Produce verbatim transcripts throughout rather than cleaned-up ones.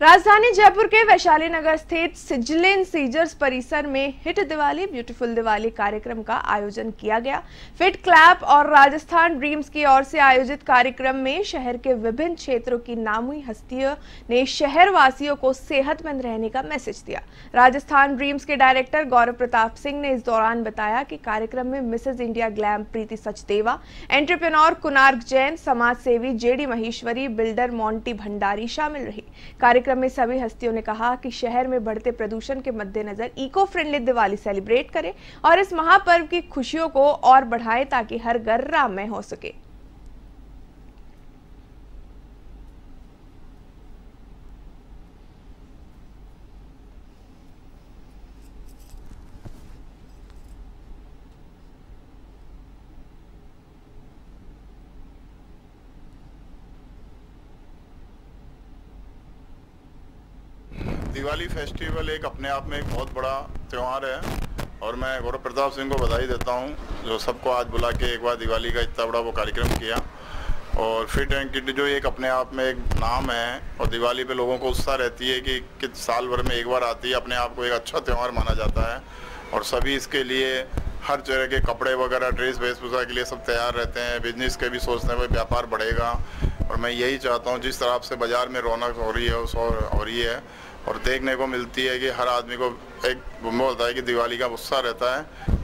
राजधानी जयपुर के वैशाली नगर स्थित सिजलिन सीजर्स परिसर में हिट दिवाली ब्यूटीफुल दिवाली कार्यक्रम का आयोजन किया गया। फिट क्लैप और राजस्थान ड्रीम्स की ओर से आयोजित कार्यक्रम में शहर के विभिन्न क्षेत्रों की नामी हस्तियों ने शहरवासियों को सेहतमंद रहने का मैसेज दिया। राजस्थान ड्रीम्स के डायरेक्टर गौरव प्रताप सिंह ने इस दौरान बताया कि कार्यक्रम में Mrs India glam Preeti Sachdeva, entrepreneur Kunark Jain, समाज सेवी JD Maheshwari, builder Monte Bhandari शामिल रही। कार्यक्रम में सभी हस्तियों ने कहा कि शहर में बढ़ते प्रदूषण के मद्देनजर इको फ्रेंडली दिवाली सेलिब्रेट करें और इस महापर्व की खुशियों को और बढ़ाएं ताकि हर घर राममय हो सके। दिवाली फेस्टिवल एक अपने आप में एक बहुत बड़ा त्यौहार है और मैं गौरव प्रताप सिंह को बधाई देता हूं जो सबको आज बुला के एक बार दिवाली का इतना बड़ा वो कार्यक्रम किया। और फिट एंड किट जो एक अपने आप में एक नाम है और दिवाली पे लोगों को उत्साह रहती है कि किस साल भर में एक बार आती है, अपने आप को एक अच्छा त्यौहार माना जाता है और सभी इसके लिए हर तरह के कपड़े वगैरह ड्रेस वेशभूषा के लिए सब तैयार रहते हैं। बिजनेस के भी सोचते हैं भाई व्यापार बढ़ेगा और मैं यही चाहता हूँ जिस तरह से बाज़ार में रौनक हो रही है उस और हो रही है और देखने को मिलती है कि हर आदमी को एक गुम्बा होता है कि दिवाली का उत्साह रहता है।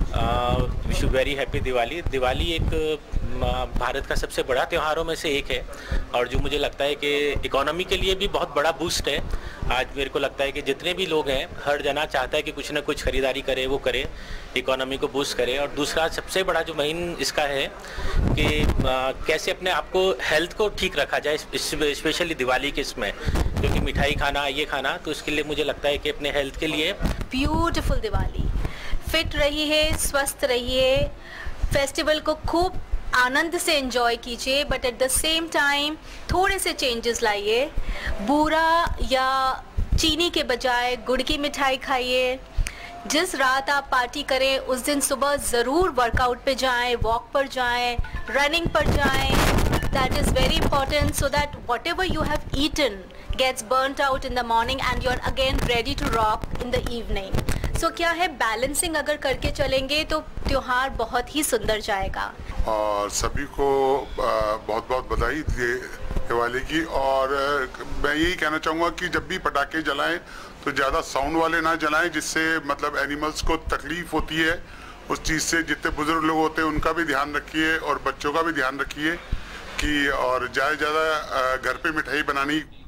Wish you very happy Diwali. Diwali एक भारत का सबसे बड़ा त्योहारों में से एक है और जो मुझे लगता है कि इकोनॉमी के लिए भी बहुत बड़ा बूस्ट है। आज मेरे को लगता है कि जितने भी लोग हैं हर जना चाहता है कि कुछ ना कुछ खरीदारी करे, वो करे, इकोनॉमी को बूस्ट करे। और दूसरा सबसे बड़ा जो मेन इसका है कि कैसे अपने आप को हेल्थ को ठीक रखा जाए, स्पेशली दिवाली के इसमें क्योंकि मिठाई खाना ये खाना, तो इसके लिए मुझे लगता है कि अपने हेल्थ के लिए ब्यूटीफुल दिवाली। फिट रहिए, स्वस्थ रहिए, फेस्टिवल को खूब आनंद से एंजॉय कीजिए but at the same time थोड़े से चेंजेस लाइए। बूरा या चीनी के बजाय गुड़ की मिठाई खाइए। जिस रात आप पार्टी करें उस दिन सुबह ज़रूर वर्कआउट पे जाएं, वॉक पर जाएं, रनिंग पर जाएं। That is very important so that whatever you have eaten gets burnt out in the morning and you're again ready to rock in the evening. So क्या है balancing अगर करके चलेंगे तो त्योहार बहुत ही सुंदर जाएगा। और सभी को बहुत बहुत बधाई दिवाली की। और मैं यही कहना चाहूँगा कि जब भी पटाखे जलाएं तो ज़्यादा साउंड वाले ना जलाएं जिससे मतलब एनिमल्स को तकलीफ होती है। उस चीज़ से जितने बुजुर्ग लोग होते हैं उनका भी ध्यान रखिए और बच्चों का भी ध्यान रखिए कि और ज़्यादा ज़्यादा घर पर मिठाई बनानी